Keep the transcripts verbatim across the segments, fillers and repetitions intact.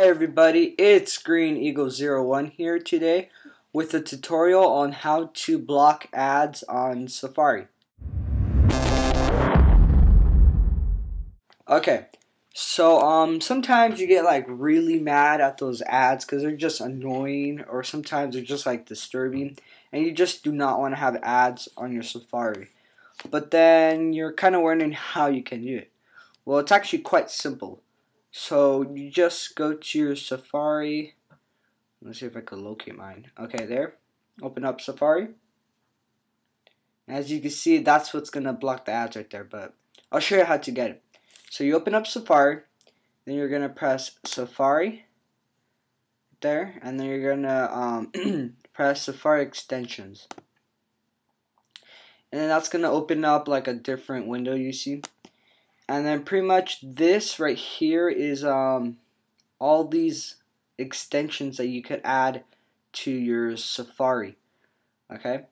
Hey everybody, it's Green Eagle zero one here today with a tutorial on how to block ads on Safari. Okay, so um, sometimes you get like really mad at those ads because they're just annoying, or sometimes they're just like disturbing and you just do not want to have ads on your Safari. But then you're kind of wondering how you can do it. Well, it's actually quite simple. So you just go to your Safari. Let's see if I can locate mine. Okay, there. Open up Safari. As you can see, that's what's gonna block the ads right there, but I'll show you how to get it. So you open up Safari, then you're gonna press Safari there, and then you're gonna um, press Safari extensions. And then that's gonna open up like a different window you see. And then pretty much this right here is um, all these extensions that you could add to your Safari. Okay,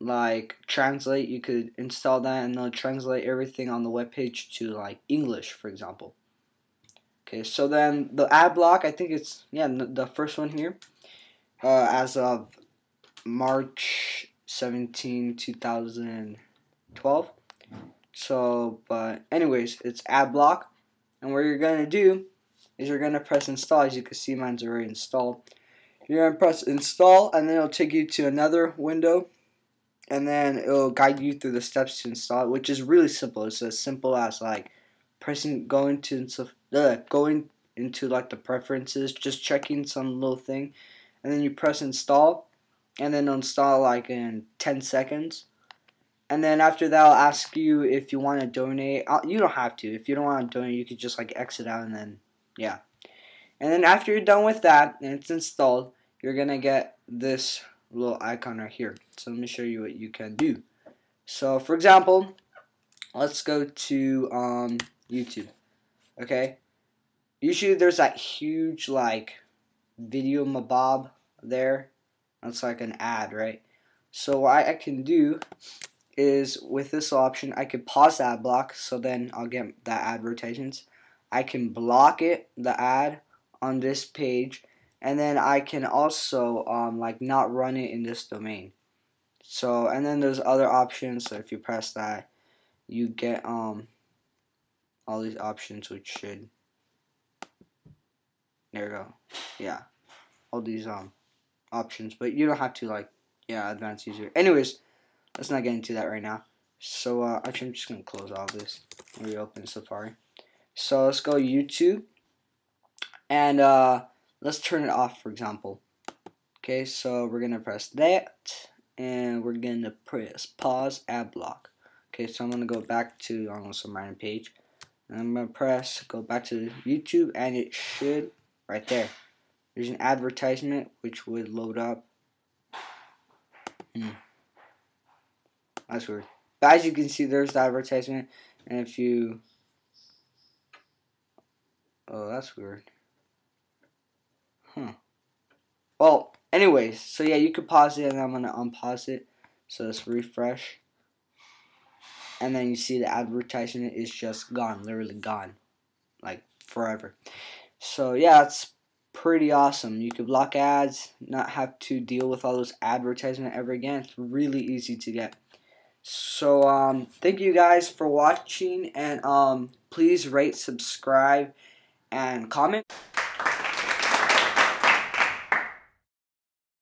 like translate, you could install that and they'll translate everything on the web page to like English, for example. Okay, so then the ad block, I think it's yeah the first one here, uh, as of March seventeenth two thousand twelve. So, but anyways, it's AdBlock, and what you're gonna do is you're gonna press install. As you can see, mine's already installed. You're gonna press install, and then it'll take you to another window, and then it'll guide you through the steps to install it, which is really simple. It's as simple as like pressing, going to uh, going into like the preferences, just checking some little thing, and then you press install, and then it'll install like in ten seconds. And then after that, I'll ask you if you want to donate. You don't have to. If you don't want to donate, you could just like exit out and then, yeah. And then after you're done with that and it's installed, you're going to get this little icon right here. So let me show you what you can do. So for example, let's go to um, YouTube. Okay. Usually there's that huge like video mabob there. That's like an ad, right? So what I can do is with this option, I could pause the ad block, so then I'll get that ad rotations. I can block it, the ad, on this page, and then I can also um, like not run it in this domain. So, and then there's other options. So if you press that, you get um all these options, which should, there we go, yeah, all these um options. But you don't have to like yeah advanced user. Anyways, let's not get into that right now. So uh, actually, I'm just gonna close all this and reopen Safari. So let's go YouTube, and uh, let's turn it off, for example. Okay, so we're gonna press that, and we're gonna press pause ad block. Okay, so I'm gonna go back to on some random page, and I'm gonna press go back to YouTube, and it should right there. There's an advertisement which would load up. Hmm. That's weird. But as you can see, there's the advertisement, and if you, oh, that's weird. Huh. Well, anyways, so yeah, you could pause it, and I'm gonna unpause it. So let's refresh, and then you see the advertisement is just gone, literally gone, like forever. So yeah, it's pretty awesome. You could block ads, not have to deal with all those advertisements ever again. It's really easy to get. So um, thank you guys for watching, and um, please rate, subscribe, and comment.